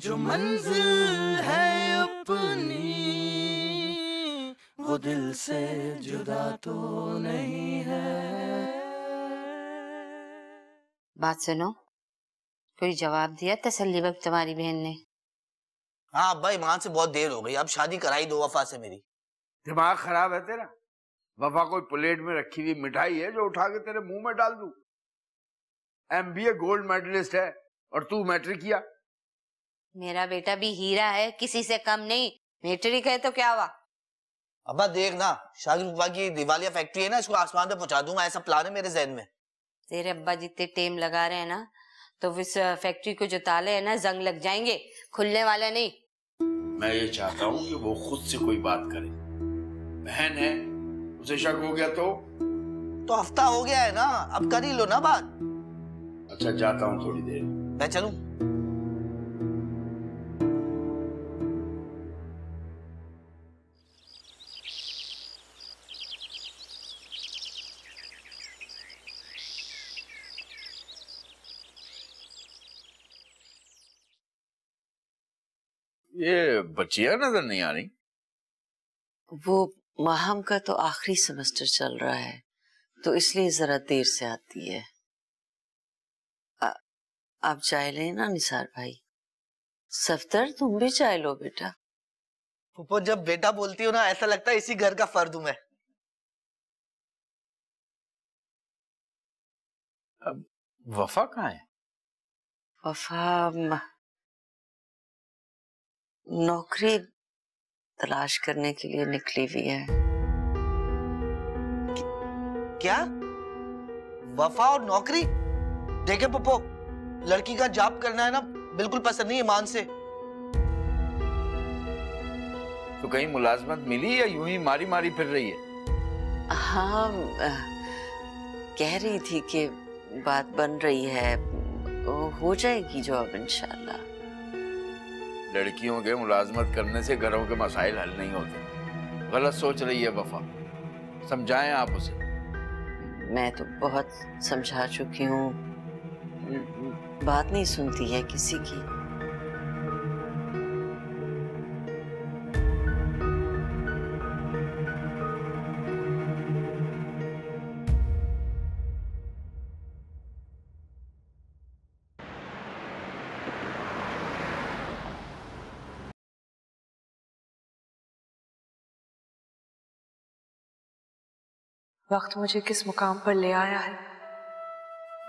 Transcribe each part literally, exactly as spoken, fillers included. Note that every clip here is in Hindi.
जो मंजिल है अपनी वो दिल से जुदा तो नहीं है। बात सुनो, कोई जवाब दिया तसल्ली बख्श तुम्हारी बहन ने? हाँ भाई, वहां से बहुत देर हो गई, अब शादी कराई दो वफा से। मेरी दिमाग खराब है तेरा? वफा कोई प्लेट में रखी हुई मिठाई है जो उठा के तेरे मुंह में डाल दूं? एमबीए गोल्ड मेडलिस्ट है और तू मैट्रिक किया। मेरा बेटा भी हीरा है, किसी से कम नहीं। मैट्रिक है तो क्या हुआ? अब्बा देख ना, शाकिर की दिवालिया फैक्ट्री है ना, इसको आसमान पे पहुंचा दूंगा, ऐसा प्लान है मेरे जहन में। तेरे अब्बा जितने टेम लगा रहे हैं ना, तो इस फैक्ट्री को जो ताले है ना, जंग लग जाएंगे, खुलने वाला नहीं। मैं ये चाहता हूँ कि वो खुद से कोई बात करे। बहन है, उसे शक हो गया तो तो हफ्ता हो गया है ना, अब कर ही लो ना बात। अच्छा जाता हूँ, थोड़ी देर मैं चलूं। ये बच्चियां नजर नहीं आ रही। वो माहम का तो आखिरी सेमेस्टर चल रहा है तो इसलिए जरा देर से आती है। आ, आप चाय लेना निसार भाई। सफदर तुम भी चाय लो बेटा। फूफो जब बेटा बोलती हो ना, ऐसा लगता है इसी घर का फर्द हूं मैं। अब वफा कहाँ है? वफा नौकरी तलाश करने के लिए निकली हुई है। क्या? वफा और नौकरी? देखे पप्पो, लड़की का जॉब करना है ना, बिल्कुल पसंद नहीं ईमान से। तो कहीं मुलाजमत मिली या यूं ही मारी मारी फिर रही है? हाँ, कह रही थी कि बात बन रही है, हो जाएगी जॉब इंशाल्लाह। लड़कियों के मुलाजमत करने से घरों के मसाइल हल नहीं होते। गलत सोच रही है वफा, समझाएं आप उसे। मैं तो बहुत समझा चुकी हूँ, बात नहीं सुनती है किसी की। वक्त मुझे किस मुकाम पर ले आया है,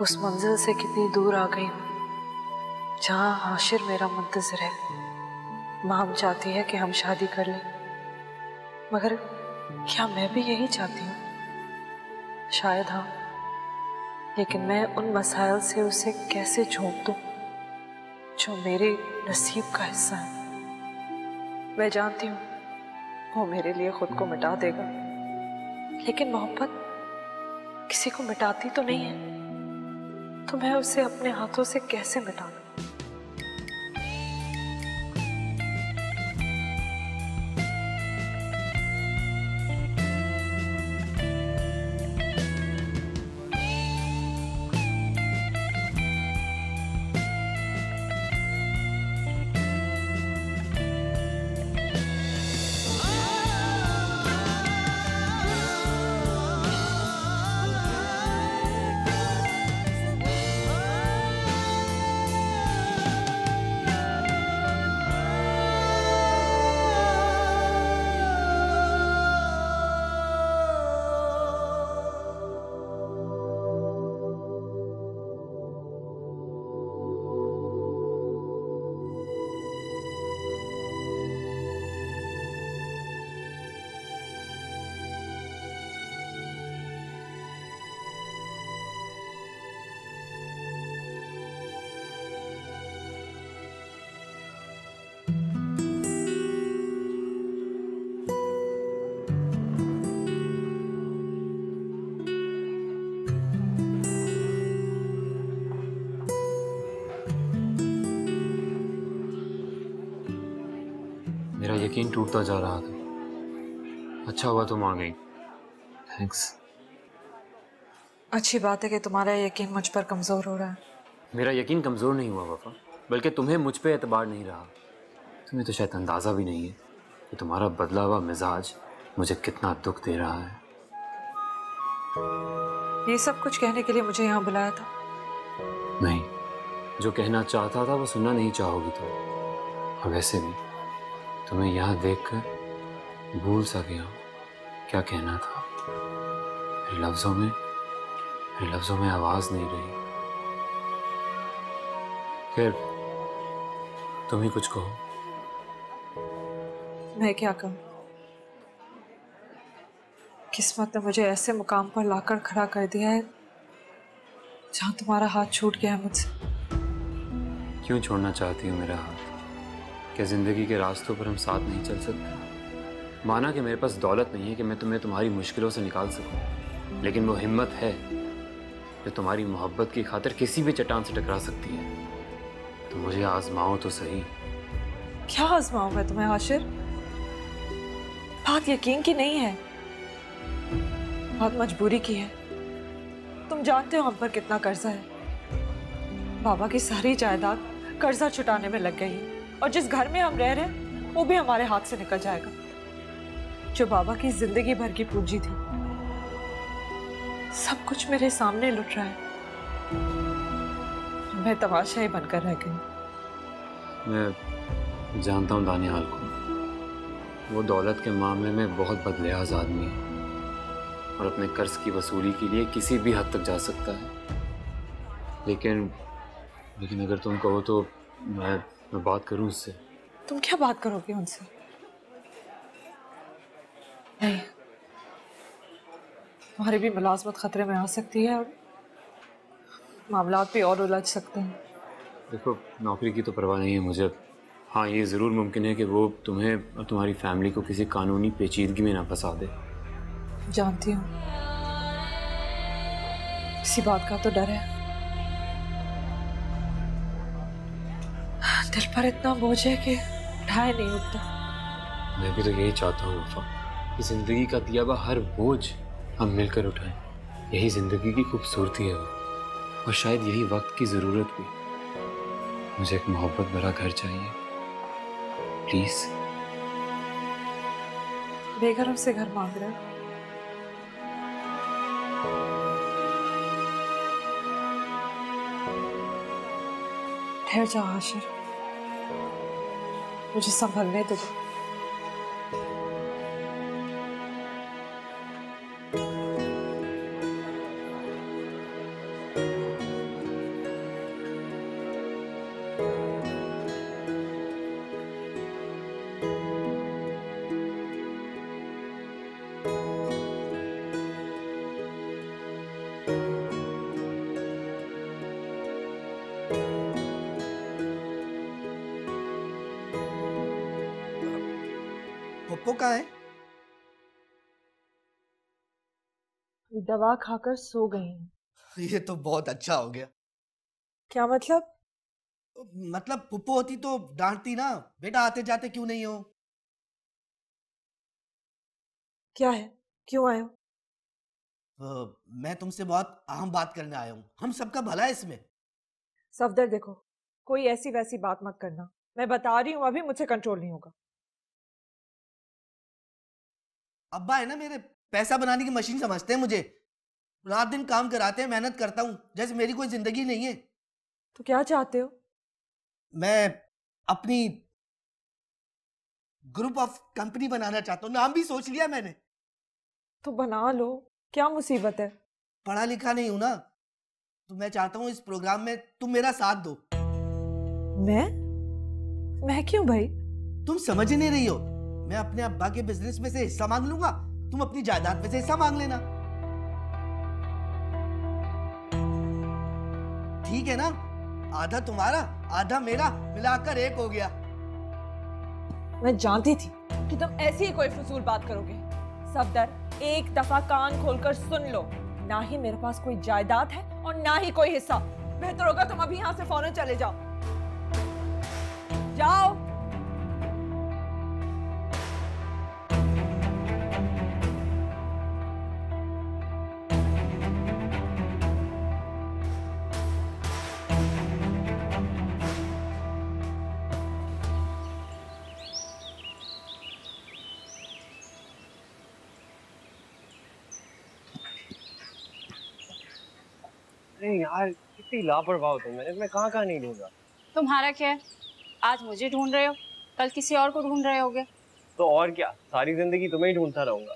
उस मंजिल से कितनी दूर आ गई हूँ जहाँ हाशिर मेरा मुंतज़िर है। माँ चाहती है कि हम शादी कर लें, मगर क्या मैं भी यही चाहती हूँ? शायद हाँ, लेकिन मैं उन मसाइल से उसे कैसे झोंक दूँ जो मेरे नसीब का हिस्सा है। मैं जानती हूँ वो मेरे लिए खुद को मिटा देगा, लेकिन मोहब्बत किसी को मिटाती तो नहीं है, तो मैं उसे अपने हाथों से कैसे मिटा दूं? यकीन टूटता जा रहा था। अच्छा हुआ तुम आ गई। थैंक्स। अच्छी बात है कि तुम्हारा यकीन मुझ पर कमजोर हो रहा है। मेरा यकीन कमजोर नहीं हुआ वफा, बल्कि तुम्हें मुझ पर एतबार नहीं रहा। तुम्हें तो शायद अंदाज़ा भी नहीं है कि तुम्हारा बदला हुआ मिजाज मुझे कितना दुख दे रहा है। ये सब कुछ कहने के लिए मुझे यहाँ बुलाया था? नहीं, जो कहना चाहता था वो सुनना नहीं चाहोगी तुम। और वैसे भी तुम्हें यहाँ देखकर भूल सा गया क्या कहना था। मेरे लफ्ज़ों में मेरे लफ्ज़ों में आवाज़ नहीं रही। खैर, तुम ही कुछ कहो। मैं क्या कहूँ? किस्मत ने मुझे ऐसे मुकाम पर लाकर खड़ा कर दिया है जहाँ तुम्हारा हाथ छूट गया है मुझसे। क्यों छोड़ना चाहती हूँ मेरा हाथ? क्या ज़िंदगी के रास्तों पर हम साथ नहीं चल सकते? माना कि मेरे पास दौलत नहीं है कि मैं तुम्हें तुम्हारी मुश्किलों से निकाल सकूँ, लेकिन वो हिम्मत है जो तुम्हारी मोहब्बत की खातिर किसी भी चट्टान से टकरा सकती है। तो मुझे आजमाओ तो सही। क्या आजमाऊँ मैं तुम्हें आशिर? बात यकीन की नहीं है, बात मजबूरी की है। तुम जानते हो हम पर कितना कर्जा है। बाबा की सारी जायदाद कर्जा छुटाने में लग गई है और जिस घर में हम रह रहे हैं वो भी हमारे हाथ से निकल जाएगा। जो बाबा की जिंदगी भर की पूंजी थी, सब कुछ मेरे सामने लुट रहा है। मैं तमाशा ही बनकर रह गई। मैं जानता हूँ दानियाल को। वो दौलत के मामले में बहुत बदलियाज आदमी है और अपने कर्ज की वसूली के लिए किसी भी हद तक जा सकता है। लेकिन लेकिन अगर तुम कहो तो मैं मैं बात करूँ उससे। तुम क्या बात करोगे उनसे? नहीं, तुम्हारी भी मुलाजमत ख़तरे में आ सकती है और मामला भी और उलझ सकते हैं। देखो, नौकरी की तो परवाह नहीं है मुझे। हाँ, ये ज़रूर मुमकिन है कि वो तुम्हें और तुम्हारी फैमिली को किसी कानूनी पेचीदगी में ना फंसा दे। जानती हूँ, किसी बात का तो डर है। दिल पर इतना बोझ है कि उठाए नहीं उठता। मैं भी तो यही चाहता हूँ वफा, कि जिंदगी का दिया हुआ हर बोझ हम मिलकर उठाएं। यही जिंदगी की खूबसूरती है और शायद यही वक्त की ज़रूरत भी। मुझे एक मोहब्बत भरा घर चाहिए। प्लीज़। बेघरों से घर मांग रहे हो? ठहर जा आशिर, मुझे संभलने दो। कहाँ है? दवा खाकर सो गई। ये तो बहुत अच्छा हो गया। क्या मतलब? मतलब पुप्पो होती तो डांटती ना, बेटा आते जाते क्यों नहीं हो? क्या है, क्यों आए हो? मैं तुमसे बहुत अहम बात करने आया हूँ। हम सबका भला है इसमें। सफदर देखो, कोई ऐसी वैसी बात मत करना। मैं बता रही हूँ, अभी मुझसे कंट्रोल नहीं होगा। अब्बा है ना मेरे, पैसा बनाने की मशीन समझते हैं मुझे। रात दिन काम कराते हैं, मेहनत करता हूँ जैसे मेरी कोई जिंदगी नहीं है। तो क्या चाहते हो? मैं अपनी ग्रुप ऑफ कंपनी बनाना चाहता हूँ। नाम भी सोच लिया मैंने। तो बना लो, क्या मुसीबत है? पढ़ा लिखा नहीं हूँ ना, तो मैं चाहता हूँ इस प्रोग्राम में तुम मेरा साथ दो। मैं मैं क्यों भाई? तुम समझ नहीं रही हो। मैं अपने अब्बा के बिजनेस में से हिस्सा मांग लूंगा, तुम अपनी जायदाद में से हिस्सा मांग लेना। ठीक है ना? आधा तुम्हारा, आधा मेरा, मिलाकर एक हो गया। मैं जानती थी कि तुम ऐसी ही कोई फजूल बात करोगे। सफदर, एक दफा कान खोलकर सुन लो। ना ही मेरे पास कोई जायदाद है और ना ही कोई हिस्सा। बेहतर होगा तुम अभी यहाँ से फौरन चले जाओ। जाओ। नहीं यार, कितनी लापरवाह हो तुम। मैंने मैं कहाँ कहाँ नहीं ढूंढा। तुम्हारा क्या है, आज मुझे ढूंढ रहे हो, कल किसी और को ढूंढ रहे होगे। तो और क्या, सारी जिंदगी तुम्हें ही ढूंढता रहूंगा।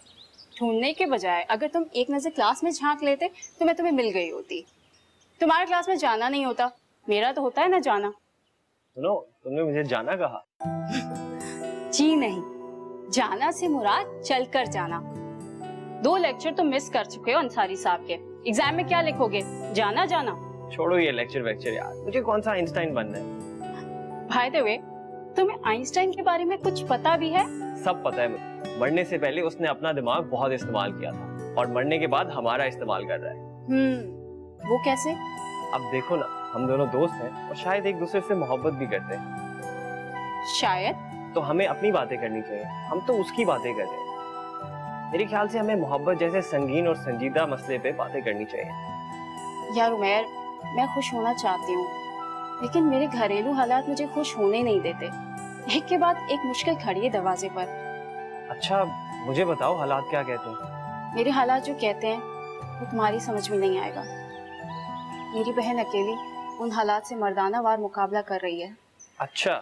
ढूंढने के बजाय अगर तुम एक नजर क्लास में झांक लेते तो मैं तुम्हें मिल गई होती। तुम्हारे क्लास में जाना नहीं होता, मेरा तो होता है ना जाना। सुनो, तुमने मुझे जाना कहा? जी नहीं, जाना से मुराद चलकर जाना। दो लेक्चर तुम मिस कर चुके हो अंसारी साहब के। एग्जाम में क्या लिखोगे, जाना जाना। छोड़ो ये लेक्चर वेक्चर यार, मुझे कौन सा आइंस्टाइन बनना है। बाय द वे, तुम्हें आइंस्टाइन के बारे में कुछ पता भी है? सब पता है मुझे। मरने से पहले उसने अपना दिमाग बहुत इस्तेमाल किया था और मरने के बाद हमारा इस्तेमाल कर रहा है। हम्म, वो कैसे? अब देखो ना, हम दोनों दोस्त हैं और शायद एक दूसरे से मोहब्बत भी करते हैं। शायद? तो हमें अपनी बातें करनी चाहिए, हम तो उसकी बातें कर रहे हैं। मेरे ख्याल से हमें मोहब्बत जैसे संगीन और संजीदा मसले पे बातें करनी चाहिए। यार उमैर, मैं खुश होना चाहती हूँ लेकिन मेरे घरेलू हालात मुझे खुश होने नहीं देते। एक के बाद एक मुश्किल खड़ी है दरवाजे पर। अच्छा मुझे बताओ, हालात क्या कहते हैं? मेरे हालात जो कहते हैं वो तुम्हारी समझ में नहीं आएगा। मेरी बहन अकेली उन हालात से मर्दाना वार मुकाबला कर रही है। अच्छा,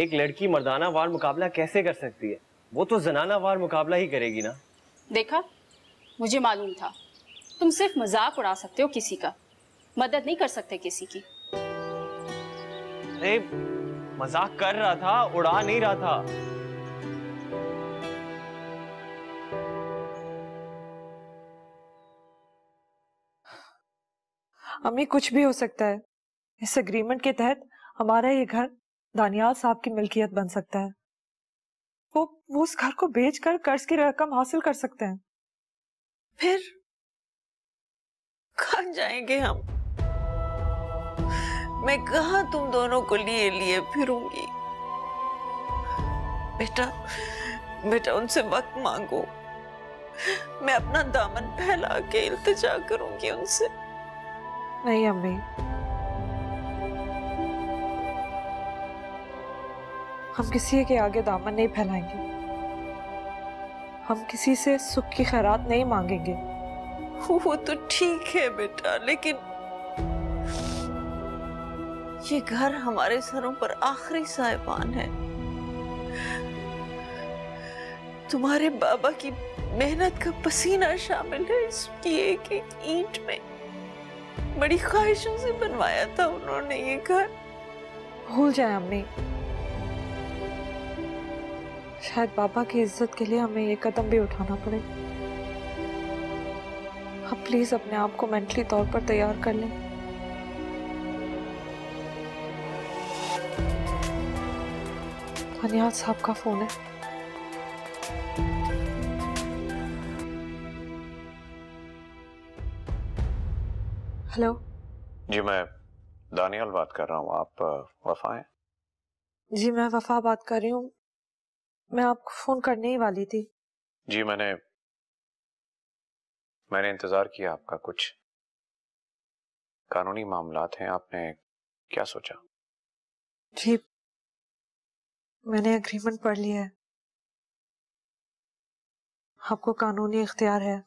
एक लड़की मर्दाना वार मुकाबला कैसे कर सकती है? वो तो जनाना वार मुकाबला ही करेगी ना। देखा, मुझे मालूम था। तुम सिर्फ मजाक उड़ा सकते हो किसी का, मदद नहीं कर सकते किसी की। अरे मजाक कर रहा था, उड़ा नहीं रहा था। अम्मी कुछ भी हो सकता है। इस एग्रीमेंट के तहत हमारा ये घर दानियाल साहब की मिल्कियत बन सकता है। वो वो उस घर को बेचकर कर्ज की रकम हासिल कर सकते हैं। फिर कहाँ जाएंगे हम? मैं कहाँ तुम दोनों को लिए लिए फिरूंगी। बेटा बेटा उनसे वक्त मांगो। मैं अपना दामन फैला के इल्तिजा करूंगी उनसे। नहीं अम्मी, हम किसी के आगे दामन नहीं फैलाएंगे। हम किसी से सुख की खैरात नहीं मांगेंगे। वो तो ठीक है बेटा, लेकिन ये घर हमारे सरों पर आखिरी साहिबान है। तुम्हारे बाबा की मेहनत का पसीना शामिल है इसकी एक एक ईंट में। बड़ी ख्वाहिशों से बनवाया था उन्होंने ये घर। भूल जाए अम्मी, शायद बाबा की इज्जत के लिए हमें ये कदम भी उठाना पड़े। आप प्लीज अपने आप को मेंटली तौर पर तैयार कर लें। दानियाल साहब का फोन है। हेलो जी, मैं दानियाल बात कर रहा हूँ। आप वफा हैं? जी मैं वफा बात कर रही हूँ। मैं आपको फोन करने ही वाली थी। जी मैंने मैंने इंतजार किया आपका। कुछ कानूनी मामलात हैं, आपने क्या सोचा? जी मैंने एग्रीमेंट पढ़ लिया है। आपको कानूनी इख्तियार है,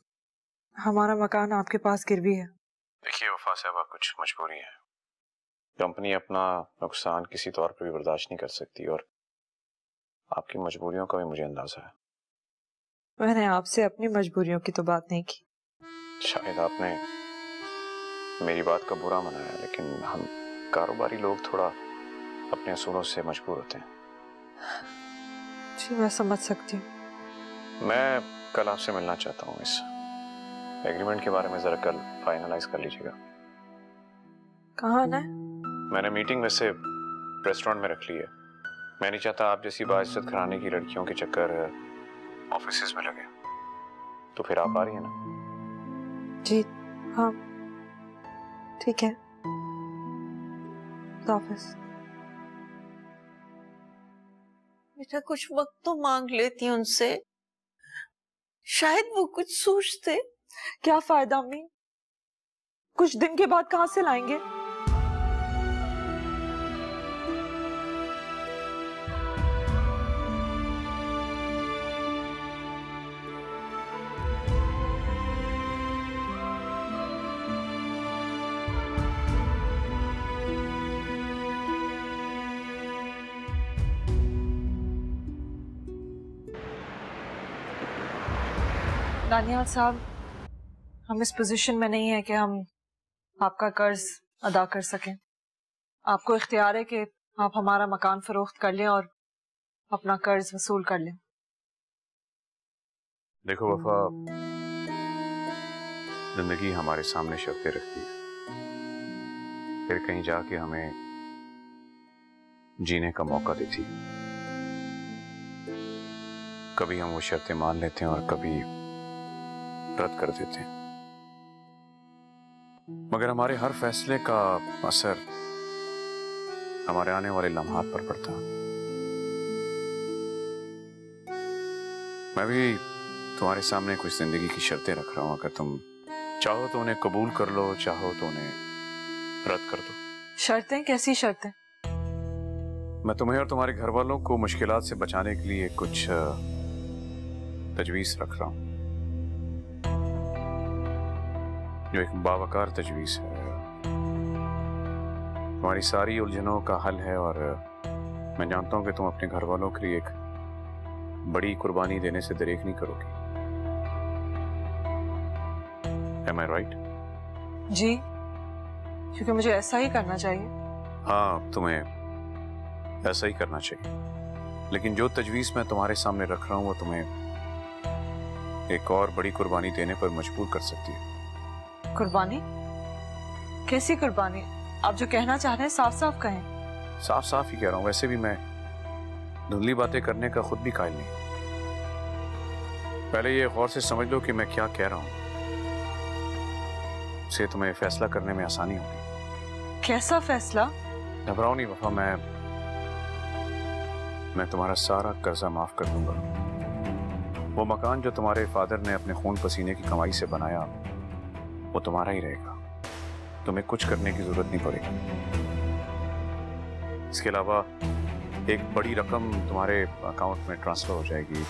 हमारा मकान आपके पास गिर भी है। देखिए वफा साहब, कुछ मजबूरी है। कंपनी अपना नुकसान किसी तौर पर भी बर्दाश्त नहीं कर सकती और आपकी मजबूरियों का भी मुझे अंदाजा है। मैंने आपसे अपनी मजबूरियों की तो बात नहीं की। शायद आपने मेरी बात का बुरा मनाया, लेकिन हम कारोबारी लोग थोड़ा अपने असूलों से मजबूर होते हैं। जी मैं समझ सकती हूँ। मैं कल आपसे मिलना चाहता हूँ। इस एग्रीमेंट के बारे में जरा कल फाइनलाइज कर लीजिएगा। कहाँ आना है? मैंने मीटिंग वैसे रेस्टोरेंट में रख ली है। मैं नहीं चाहता आप जैसी बाइज्जत घराने की लड़कियों के चक्कर ऑफिस में लगे। तो फिर आप आ रही हैं ना? जी हाँ ठीक है। ऑफिस बेटा, कुछ वक्त तो मांग लेती उनसे, शायद वो कुछ सोचते। क्या फायदा अम्मी, कुछ दिन के बाद कहाँ से लाएंगे? दानियाल साहब, हम इस पोजीशन में नहीं है कि हम आपका कर्ज अदा कर सकें। आपको इख्तियार है कि आप हमारा मकान फरोख्त कर लें और अपना कर्ज वसूल कर लें। देखो वफा, जिंदगी हमारे सामने शर्तें रखती है, फिर कहीं जाके हमें जीने का मौका देती है। कभी हम वो शर्तें मान लेते हैं और कभी रद्द कर देते हैं, मगर हमारे हर फैसले का असर हमारे आने वाले लम्हात पर पड़ता। मैं भी तुम्हारे सामने कुछ जिंदगी की शर्तें रख रहा हूं, अगर तुम चाहो तो उन्हें कबूल कर लो, चाहो तो उन्हें रद्द कर दो। शर्तें? कैसी शर्तें? मैं तुम्हें और तुम्हारे घर वालों को मुश्किलात से बचाने के लिए कुछ तजवीज रख रहा हूं, जो एक बावकार तजवीज है, तुम्हारी सारी उलझनों का हल है। और मैं जानता हूं कि तुम अपने घर वालों के लिए एक बड़ी कुर्बानी देने से दरेक नहीं करोगी। Am I right? जी, क्योंकि मुझे ऐसा ही करना चाहिए। हाँ, तुम्हें ऐसा ही करना चाहिए, लेकिन जो तजवीज मैं तुम्हारे सामने रख रहा हूं वो तुम्हें एक और बड़ी कुर्बानी देने पर मजबूर कर सकती है। कुर्बानी? कैसी कुर्बानी? आप जो कहना चाह रहे हैं साफ साफ कहें। साफ साफ ही कह रहा हूं, वैसे भी मैं धुंधली बातें करने का खुद भी कायल नहीं। पहले ये गौर से समझ लो कि मैं क्या कह रहा हूं, इससे तुम्हें फैसला करने में आसानी होगी। कैसा फैसला? घबराओ नहीं वफा, मैं मैं तुम्हारा सारा कर्जा माफ कर दूंगा। वो मकान जो तुम्हारे फादर ने अपने खून पसीने की कमाई से बनाया वो तुम्हारा ही रहेगा, तुम्हें कुछ करने की जरूरत नहीं पड़ेगी। इसके अलावा एक बड़ी रकम तुम्हारे अकाउंट में ट्रांसफर हो जाएगी,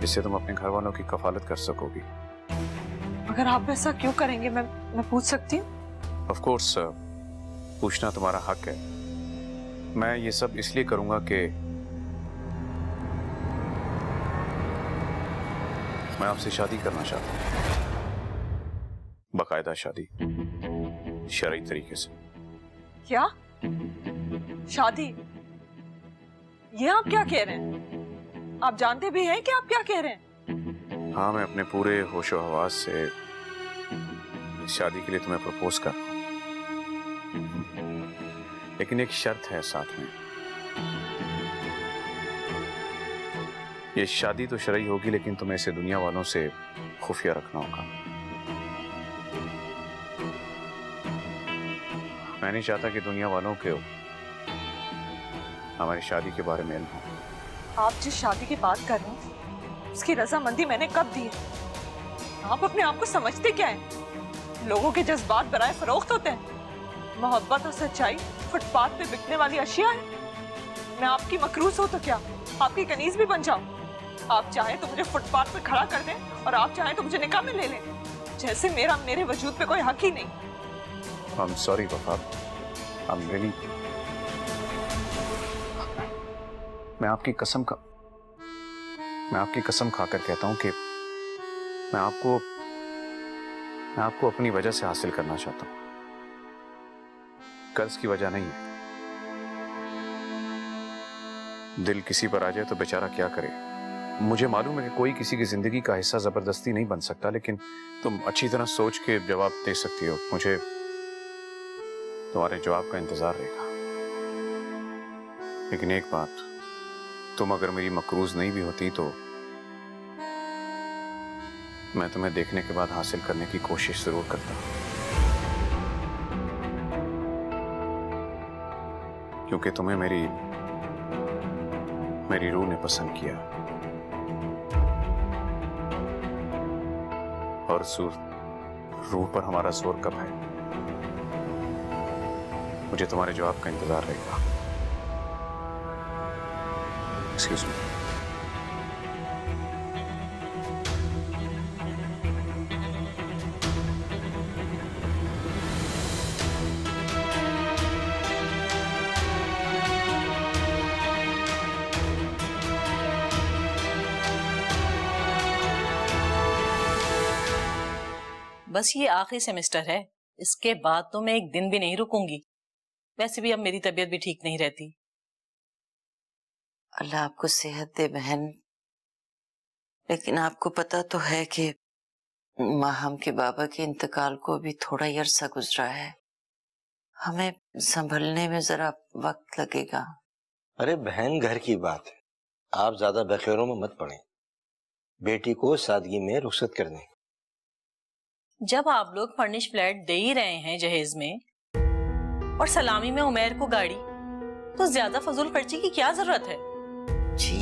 जिससे तुम अपने घर वालों की कफालत कर सकोगी। अगर आप ऐसा क्यों करेंगे? मैं मैं पूछ सकती हूँ? ऑफ कोर्स, पूछना तुम्हारा हक है। मैं ये सब इसलिए करूँगा कि मैं आपसे शादी करना चाहता हूँ, बाकायदा शादी, शरई तरीके से। क्या शादी? ये आप क्या कह रहे हैं? आप जानते भी हैं कि आप क्या कह रहे हैं? हाँ, मैं अपने पूरे होशो हवास से शादी के लिए तुम्हें प्रपोज कर रहा हूँ, लेकिन एक शर्त है साथ में। ये शादी तो शरई होगी, लेकिन तुम्हें इसे दुनिया वालों से खुफिया रखना होगा। मैं नहीं चाहता कि दुनिया वालों के हमारी शादी के बारे में इल्म हो। आप जिस शादी की बात कर रहे हैं उसकी रजामंदी मैंने कब दी है? आप अपने आप को समझते क्या है? लोगों के जज्बात बराए फरोख्त होते हैं, मोहब्बत और सच्चाई फुटपाथ पे बिकने वाली अशिया है। मैं आपकी मकरूज हो तो क्या, आपकी कनीज भी बन जाऊं? आप चाहे तो मुझे फुटपाथ पे खड़ा कर दें और आप चाहे तो मुझे निकाह में ले लें, जैसे मेरा मेरे वजूद पे कोई हक ही नहीं। I'm sorry वफा, I'm really... मैं आपकी कसम का मैं आपकी कसम खाकर कहता हूं कि मैं आपको मैं आपको अपनी वजह से हासिल करना चाहता हूं, कर्ज की वजह नहीं है। दिल किसी पर आ जाए तो बेचारा क्या करे। मुझे मालूम है कि कोई किसी की जिंदगी का हिस्सा जबरदस्ती नहीं बन सकता, लेकिन तुम अच्छी तरह सोच के जवाब दे सकती हो। मुझे तुम्हारे जवाब का इंतजार रहेगा, लेकिन एक बात, तुम अगर मेरी मकरूज नहीं भी होती तो मैं तुम्हें देखने के बाद हासिल करने की कोशिश जरूर करता, क्योंकि तुम्हें मेरी मेरी रूह ने पसंद किया और रूह पर हमारा जोर कब है। मुझे तुम्हारे जवाब का इंतजार रहेगा। Excuse me. बस ये आखिरी सेमेस्टर है, इसके बाद तो मैं एक दिन भी नहीं रुकूंगी। वैसे भी अब मेरी तबीयत भी ठीक नहीं रहती। अल्लाह आपको सेहत दे बहन, लेकिन आपको पता तो है कि माहम के बाबा के इंतकाल को अभी थोड़ा ही अरसा गुजरा है, हमें संभलने में जरा वक्त लगेगा। अरे बहन, घर की बात है, आप ज्यादा बखेरों में मत पड़ें। बेटी को सादगी में रुखसत कर दें। जब आप लोग फर्निश फ्लैट दे ही रहे हैं जहेज में और सलामी में उमैर को गाड़ी, तो ज्यादा फजूल खर्ची की क्या जरूरत है जी?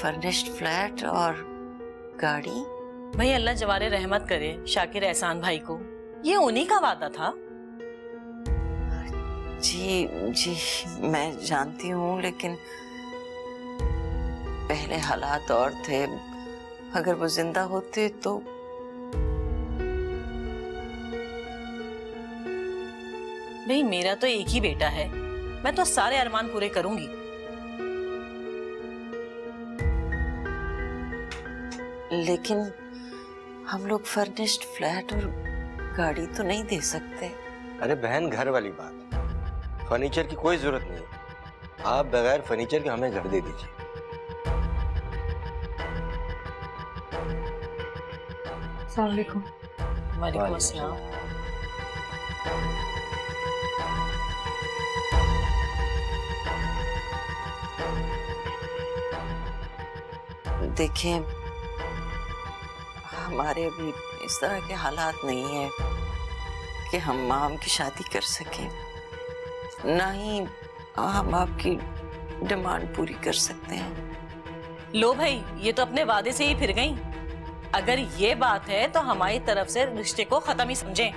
फर्निश्ड फ्लैट और गाड़ी? भाई अल्लाह जवारे रहमत करे शाकिर एहसान भाई को, ये उन्हीं का वादा था। जी जी मैं जानती हूँ, लेकिन पहले हालात और थे, अगर वो जिंदा होते तो। भाई मेरा तो एक ही बेटा है, मैं तो सारे अरमान पूरे करूंगी। लेकिन हम लोग फर्निश्ड फ्लैट और गाड़ी तो नहीं दे सकते। अरे बहन, घर वाली बात, फर्नीचर की कोई जरूरत नहीं। आप बगैर फर्नीचर के हमें घर दे दीजिए। अस्सलाम वालेकुम। वालेकुम अस्सलाम। देखें, हमारे अभी इस तरह के हालात नहीं है कि हम माम की शादी कर सकें, ना ही हम आपकी डिमांड पूरी कर सकते हैं। लो भाई, ये तो अपने वादे से ही फिर गई। अगर ये बात है तो हमारी तरफ से रिश्ते को खत्म ही समझें।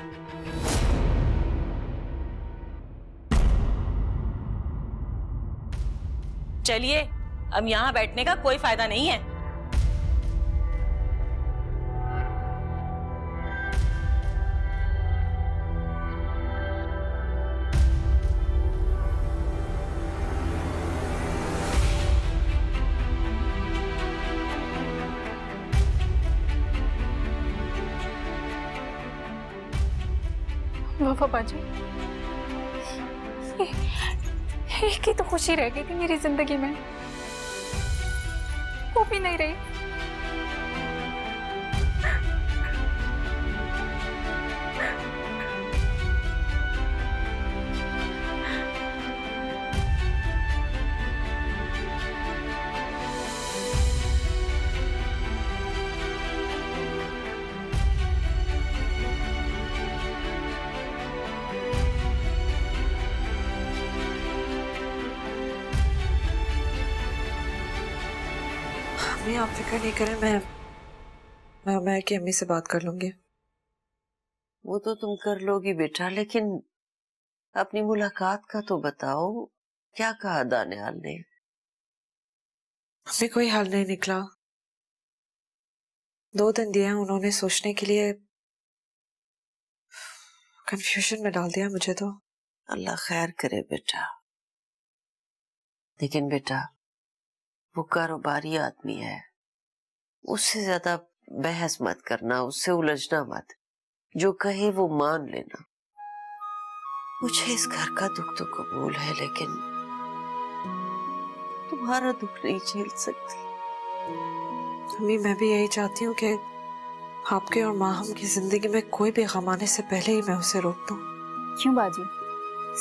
चलिए, अब यहाँ बैठने का कोई फायदा नहीं है। बाजी, एक ही तो खुशी रह गई थी मेरी जिंदगी में, वो भी नहीं रही। आप फिक्र नहीं करें, मैं मैं उमैर की अम्मी से बात कर लूंगी। वो तो तुम कर लोगी बेटा, लेकिन अपनी मुलाकात का तो बताओ, क्या कहा दानियाल ने? हमें कोई हल नहीं निकला। दो दिन दिए उन्होंने सोचने के लिए, कंफ्यूजन में डाल दिया मुझे तो। अल्लाह खैर करे बेटा, लेकिन बेटा वो कारोबारी आदमी है, उससे ज्यादा बहस मत करना, उससे उलझना मत, जो कहे वो मान लेना। मुझे इस घर का दुख तो कबूल है, लेकिन तुम्हारा दुख नहीं झेल सकती। अम्मी मैं भी यही चाहती हूँ कि आपके और माहम की जिंदगी में कोई भी गम आने से पहले ही मैं उसे रोक दूँ। क्यों बाजी,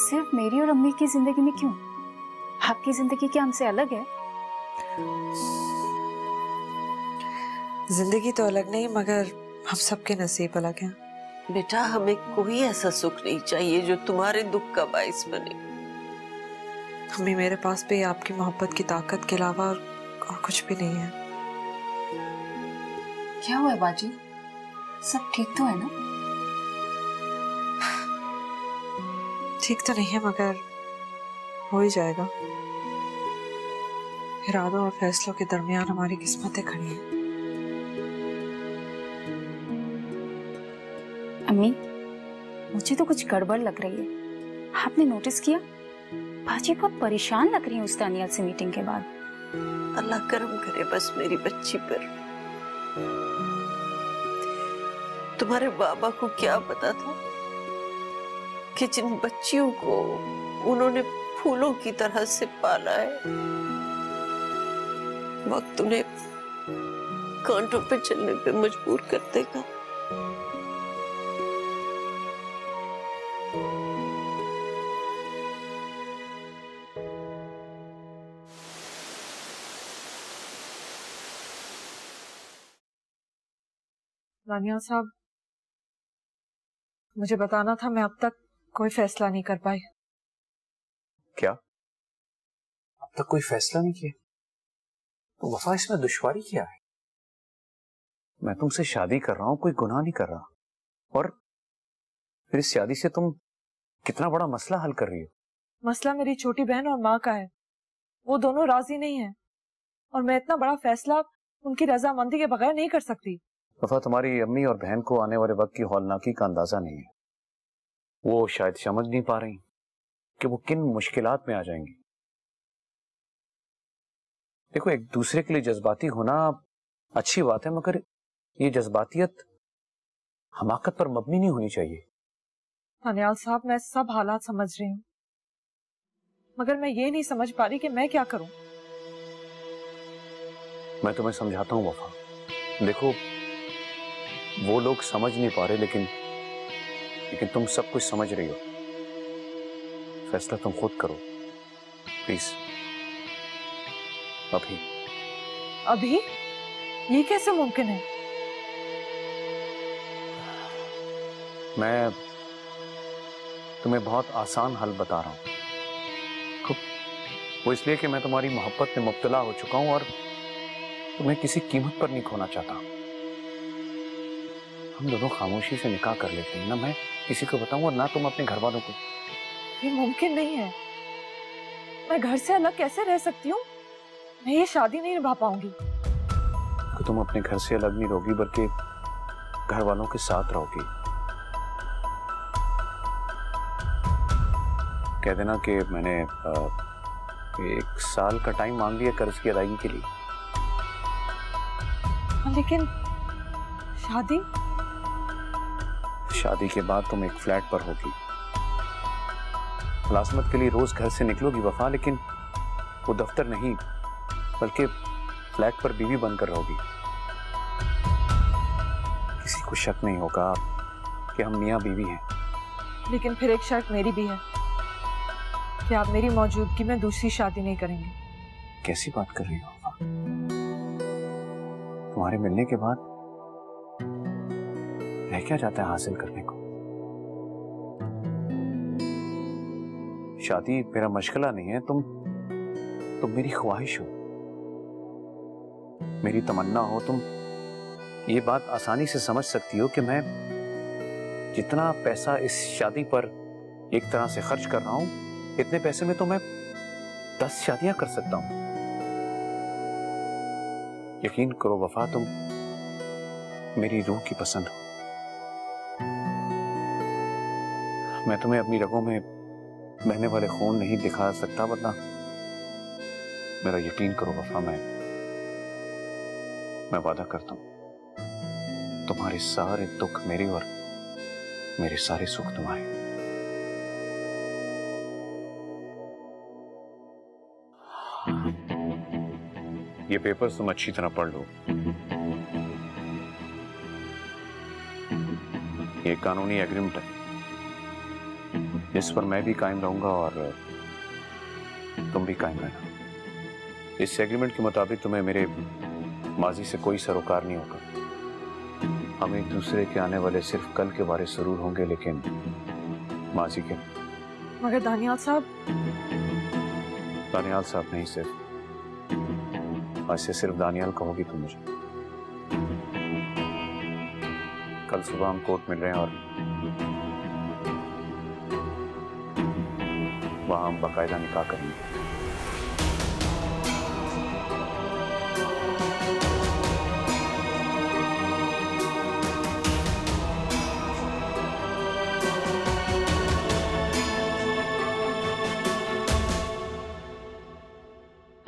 सिर्फ मेरी और अम्मी की जिंदगी में क्यों? आपकी जिंदगी क्या हमसे अलग है? जिंदगी तो अलग नहीं, मगर हम सबके नसीब अलग हैं। बेटा हमें कोई ऐसा सुख नहीं चाहिए जो तुम्हारे दुख का बायस बने। हमें मेरे पास भी आपकी मोहब्बत की ताकत के अलावा और, और कुछ भी नहीं है। क्या हुआ बाजी, सब ठीक तो है ना? ठीक तो नहीं है, मगर हो ही जाएगा। इरादों और फैसलों के दरमियान हमारी किस्मतें खड़ी हैं। अम्मी मुझे तो कुछ गड़बड़ लग रही है, आपने नोटिस किया? बाजी बहुत परेशान लग रही है उस दानियाल से मीटिंग के बाद। अल्लाह करम करे बस मेरी बच्ची पर। तुम्हारे बाबा को क्या पता था कि जिन बच्चियों को उन्होंने फूलों की तरह से पाला है, वक्त उन्हें कांटों पे चलने पे मजबूर कर देगा। दानियाल साहब, मुझे बताना था, मैं अब तक कोई फैसला नहीं कर पाई। क्या? अब तक कोई फैसला नहीं किया? तो वफा, इसमें दुश्वारी क्या है? मैं तुमसे शादी कर रहा हूं, कोई गुनाह नहीं कर रहा, और फिर इस शादी से तुम कितना बड़ा मसला हल कर रही हो। मसला मेरी छोटी बहन और माँ का है, वो दोनों राजी नहीं है, और मैं इतना बड़ा फैसला उनकी रजामंदी के बगैर नहीं कर सकती। वफा, तुम्हारी अम्मी और बहन को आने वाले वक्त की हौलनाकी का अंदाजा नहीं है। वो शायद समझ नहीं पा रही कि वो किन मुश्किलात में आ जाएंगी। देखो, एक दूसरे के लिए जज्बाती होना अच्छी बात है, मगर ये जज्बातियत हमाकत पर मबनी नहीं होनी चाहिए। दानियाल साहब, मैं सब हालात समझ रही हूँ, मगर मैं ये नहीं समझ पा रही कि मैं क्या करूं। मैं तुम्हें समझाता हूँ वफा। देखो, वो लोग समझ नहीं पा रहे, लेकिन लेकिन तुम सब कुछ समझ रही हो। फैसला तुम खुद करो, प्लीज। अभी अभी ये कैसे मुमकिन है? मैं तुम्हें बहुत आसान हल बता रहा हूं, वो इसलिए कि मैं तुम्हारी मोहब्बत में मुब्तला हो चुका हूं और तुम्हें किसी कीमत पर नहीं खोना चाहता। हम दोनों खामोशी से निकाह कर लेते हैं, ना मैं किसी को बताऊं और ना तुम अपने घर वालों को। ये मुमकिन नहीं है, मैं घर से अलग कैसे रह सकती हूँ? मैं ये शादी नहीं निभा पाऊंगी। तो तुम अपने घर से अलग नहीं रहोगी, बल्कि घर वालों के साथ रहोगी। कह देना कि मैंने एक साल का टाइम मांग लिया कर्ज की अदायगी के लिए। लेकिन शादी शादी के बाद तुम एक फ्लैट पर होगी। मुलाजमत के लिए रोज घर से निकलोगी वफा, लेकिन वो दफ्तर नहीं बल्कि फ्लैट पर बीवी बनकर रहोगी। किसी को शक नहीं होगा कि हम मियाँ बीवी हैं। लेकिन फिर एक शर्त मेरी भी है कि आप मेरी मौजूदगी में दूसरी शादी नहीं करेंगे। कैसी बात कर रही हो वफा? तुम्हारे मिलने के बाद रह क्या जाता है हासिल करने को? शादी मेरा मशगला नहीं है, तुम तुम मेरी ख्वाहिश हो, मेरी तमन्ना हो। तुम ये बात आसानी से समझ सकती हो कि मैं जितना पैसा इस शादी पर एक तरह से खर्च कर रहा हूं, इतने पैसे में तो मैं दस शादियां कर सकता हूं। यकीन करो वफा, तुम मेरी रूह की पसंद हो। मैं तुम्हें अपनी रगों में बहने वाले खून नहीं दिखा सकता, वरना मेरा यकीन करो वफा, मैं मैं वादा करता हूं, तुम्हारे सारे दुख मेरे और मेरे सारे सुख तुम्हारे। ये पेपर तुम अच्छी तरह पढ़ लो। ये कानूनी एग्रीमेंट है जिस पर मैं भी कायम रहूंगा और तुम भी कायम रहना। इस एग्रीमेंट के मुताबिक तुम्हें मेरे माजी से कोई सरोकार नहीं होगा। हम एक दूसरे के आने वाले सिर्फ कल के बारे जरूर होंगे, लेकिन माजी के। मगर दानियाल साहब दानियाल साहब नहीं, सिर्फ आज से सिर्फ दानियाल कहोगी तुम मुझे। कल सुबह हम कोर्ट मिल रहे हैं और वहाँ हम बाकायदा निकाह करेंगे।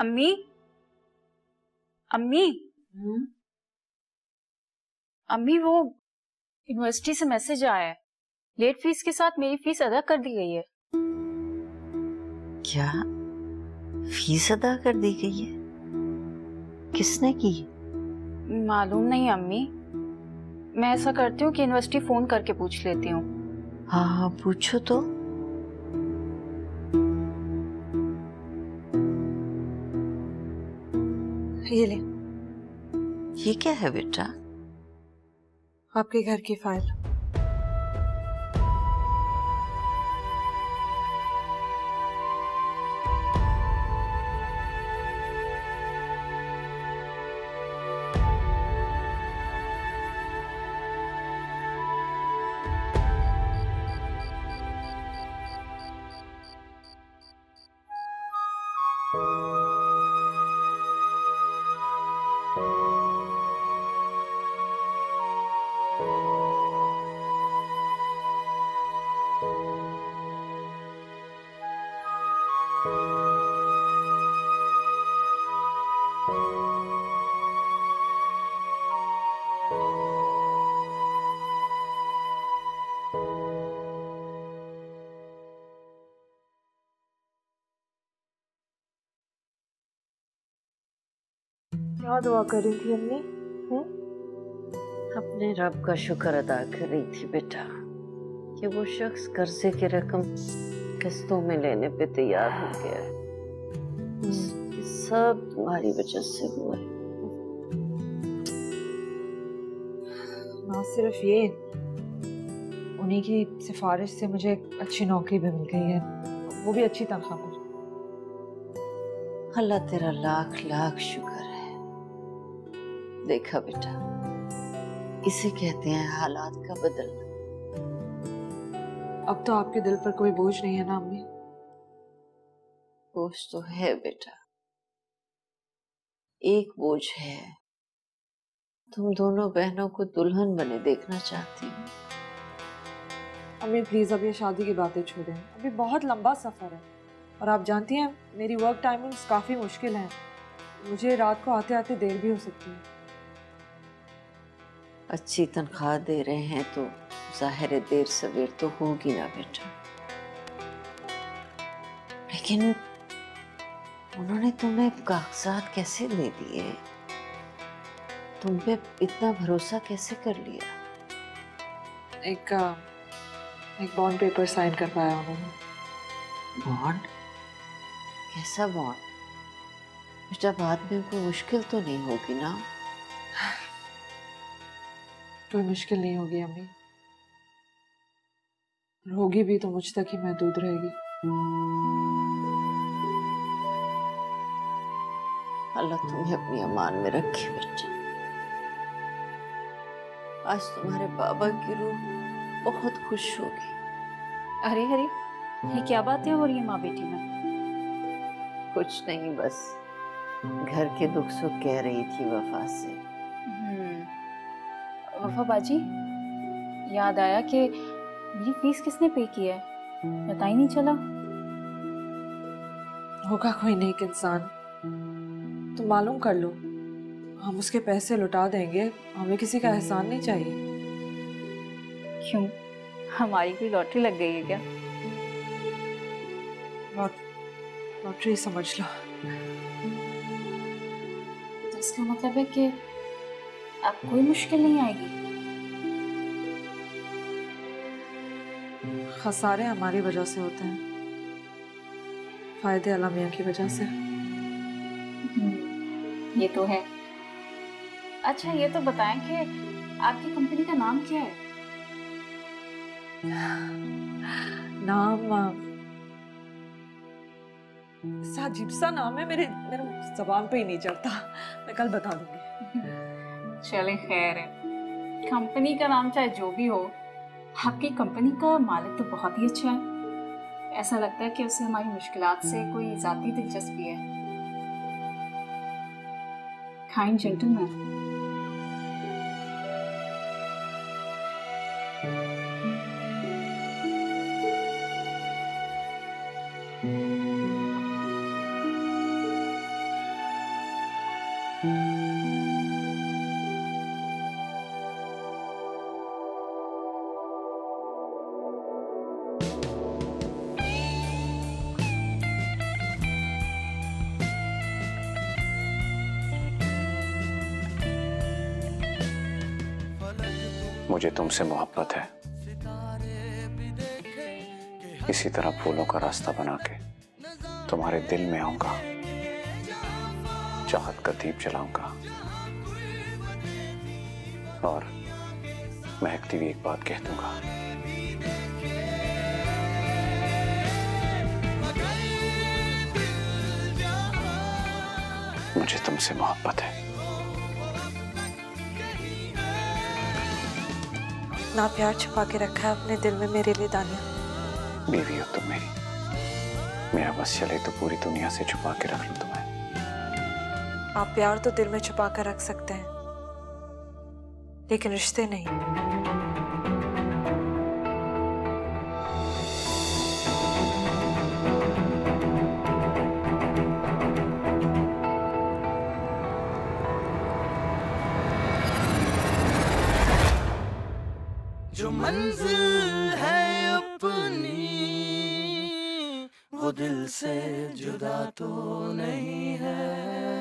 अम्मी, अम्मी, अम्मी, वो यूनिवर्सिटी से मैसेज आया है, लेट फीस के साथ मेरी फीस अदा कर दी गई है। क्या फीस अदा कर दी गई है? किसने की? मालूम नहीं अम्मी, मैं ऐसा करती हूँ कि यूनिवर्सिटी फोन करके पूछ लेती हूँ। हाँ हाँ पूछो तो। ये ले। ये क्या है बेटा? आपके घर की फाइल। क्या दुआ कर रही थी अम्मी? अपने रब का शुक्र अदा कर रही थी बेटा कि वो शख्स कर्जे की रकम किस्तों में लेने पे तैयार हो गया है। सब तुम्हारी वजह से हुआ है। ना सिर्फ ये, उन्हीं की सिफारिश से मुझे अच्छी नौकरी भी मिल गई है, वो भी अच्छी तनख्वाह पर। अल्लाह तेरा लाख लाख शुक्र है। देखा बेटा, इसे कहते हैं हालात का बदलना। अब तो आपके दिल पर कोई बोझ नहीं है ना अम्मी? बोझ तो है बेटा, एक बोझ है। तुम दोनों बहनों को दुल्हन बने देखना चाहती हो। अम्मी प्लीज अब ये शादी की बातें छोड़ें, अभी बहुत लंबा सफर है और आप जानती हैं मेरी वर्क टाइमिंग्स काफी मुश्किल हैं, मुझे रात को आते आते देर भी हो सकती है। अच्छी तनख्वाह दे रहे हैं तो जाहिर है देर सवेर तो होगी ना बेटा। लेकिन उन्होंने तुम्हें कागजात कैसे दे दिए? तुम पे इतना भरोसा कैसे कर लिया? एक एक बॉन्ड पेपर साइन करवाया उन्होंने। बॉन्ड? कैसा बॉन्ड बेटा? बाद में कोई मुश्किल तो नहीं होगी ना? कोई मुश्किल नहीं होगी अम्मी, होगी भी तो मुझ तक ही महदूद रहेगी। अल्लाह तुम्हें अपनी अमान में रखे बेटा। आज तुम्हारे बाबा की रूह बहुत खुश होगी। अरे अरे, ये क्या बातें हो रही है माँ बेटी में? कुछ नहीं, बस घर के दुख सुख कह रही थी वफा से। वफा बाजी, याद आया कि मेरी फीस किसने पे की है? पता ही नहीं चला। होगा कोई नेक इंसान, तुम मालूम कर लो, हम उसके पैसे लौटा देंगे। हमें किसी का एहसान नहीं चाहिए। क्यों, हमारी कोई लॉटरी लग गई है क्या? लॉटरी समझ लो। तो इसका मतलब है कि अब कोई मुश्किल नहीं आएगी। खसारे हमारी वजह से होते हैं, फायदे अल्लाह मियां की वजह से। ये तो है। अच्छा ये तो बताएं कि आपकी कंपनी का नाम क्या है? नाम अजीब सा नाम है, मेरे मेरे ज़बान पे ही नहीं चढ़ता। मैं कल बता दूंगी। चले खैर है, कंपनी का नाम चाहे जो भी हो, आपकी कंपनी का मालिक तो बहुत ही अच्छा है। ऐसा लगता है कि उसे हमारी मुश्किलात से कोई जाती दिलचस्पी है। Kind gentleman. मुझे तुमसे मोहब्बत है, इसी तरह फूलों का रास्ता बना के तुम्हारे दिल में आऊंगा, चाहत का दीप जलाऊंगा और महकती हुई एक बात कह दूंगा। मुझे तुमसे मोहब्बत है। ना प्यार छुपा के रखा है अपने दिल में मेरे लिए दानियाल। बीवी हो तुम मेरी, मेरा बस चले तो पूरी दुनिया से छुपा के रख लूं तुम्हें। आप प्यार तो दिल में छुपा कर रख सकते हैं लेकिन रिश्ते नहीं। जो मंजिल है अपनी वो दिल से जुदा तो नहीं है।